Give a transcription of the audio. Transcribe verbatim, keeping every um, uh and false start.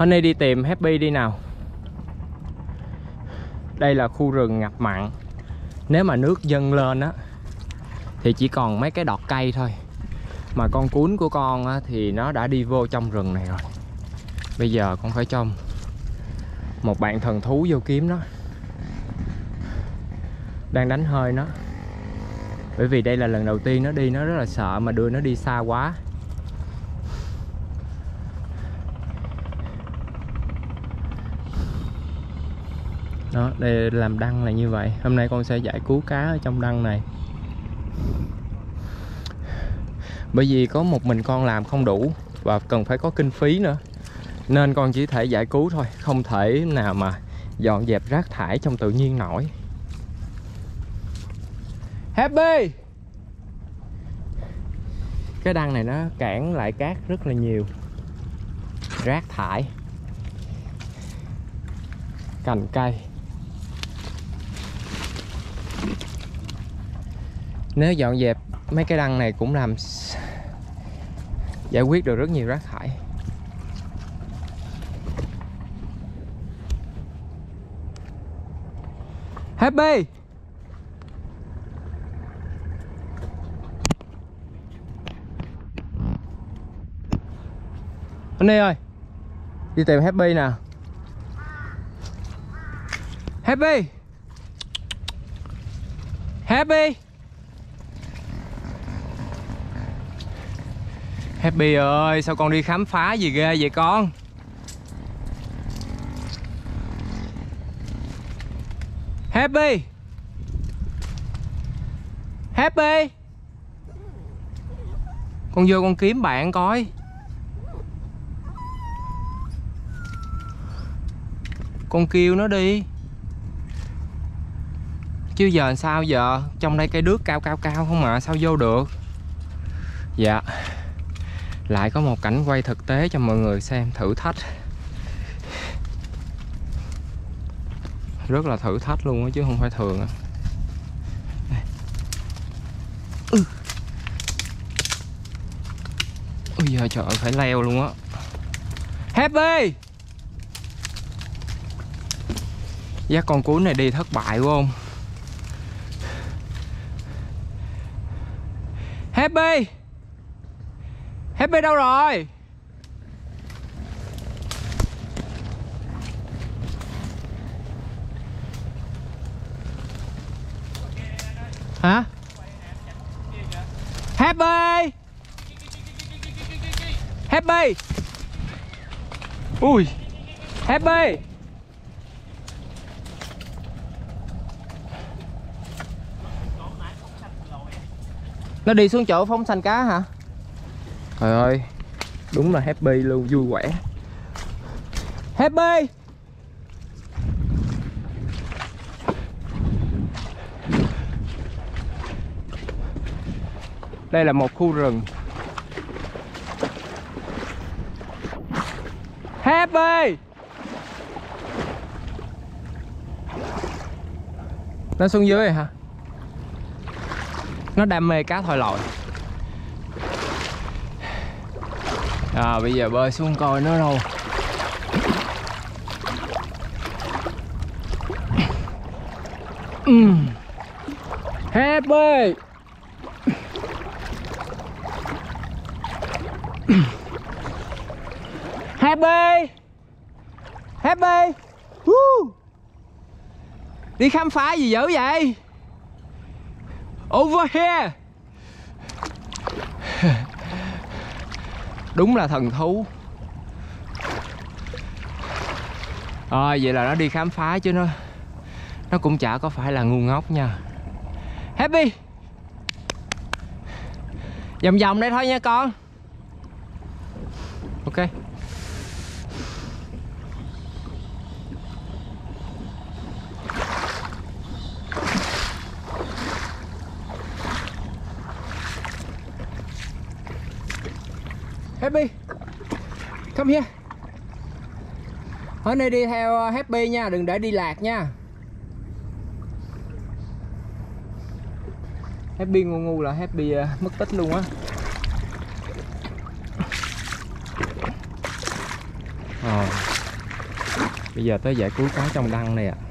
Honey đi tìm Happy đi nào. Đây là khu rừng ngập mặn. Nếu mà nước dâng lên á thì chỉ còn mấy cái đọt cây thôi. Mà con cún của con á, thì nó đã đi vô trong rừng này rồi. Bây giờ con phải cho một bạn thần thú vô kiếm nó. Đang đánh hơi nó. Bởi vì đây là lần đầu tiên nó đi, nó rất là sợ mà đưa nó đi xa quá. Đó, để làm đăng là như vậy. Hôm nay con sẽ giải cứu cá ở trong đăng này. Bởi vì có một mình con làm không đủ và cần phải có kinh phí nữa, nên con chỉ thể giải cứu thôi, không thể nào mà dọn dẹp rác thải trong tự nhiên nổi. Happy! Cái đăng này nó cản lại cát rất là nhiều. Rác thải, cành cây. Nếu dọn dẹp mấy cái đăng này cũng làm giải quyết được rất nhiều rác thải. Happy! Honey ơi, đi tìm Happy nè. Happy! Happy! Happy ơi, sao con đi khám phá gì ghê vậy con? Happy! Happy! Con vô con kiếm bạn coi. Con kêu nó đi. Chứ giờ sao giờ? Trong đây cây đước cao cao cao không ạ? Sao vô được? Dạ, lại có một cảnh quay thực tế cho mọi người xem. Thử thách, rất là thử thách luôn á, chứ không phải thường á. Ừ. Ôi giờ trời ơi, phải leo luôn á. Happy! Dắt con cún này đi thất bại đúng không? Happy! Happy đâu rồi? Hả? Happy! Happy! Ui! Happy! Nó đi xuống chỗ phóng sanh cá hả? Trời ơi, đúng là Happy luôn, vui khỏe. Happy! Đây là một khu rừng. Happy! Nó xuống dưới rồi hả? Nó đam mê cá thòi lòi. À, bây giờ bơi xuống coi nó đâu. uhm. Happy! Happy! Happy! Woo. Đi khám phá gì dữ vậy? Over here! Đúng là thần thú. À, vậy là nó đi khám phá chứ nó nó cũng chả có phải là ngu ngốc nha. Happy! Vòng vòng đây thôi nha con. Ok. Happy, come here. Ở đây đi theo Happy nha, đừng để đi lạc nha. Happy ngu ngu là Happy mất tích luôn á. Rồi bây giờ tới giải cứu cá trong đăng này ạ.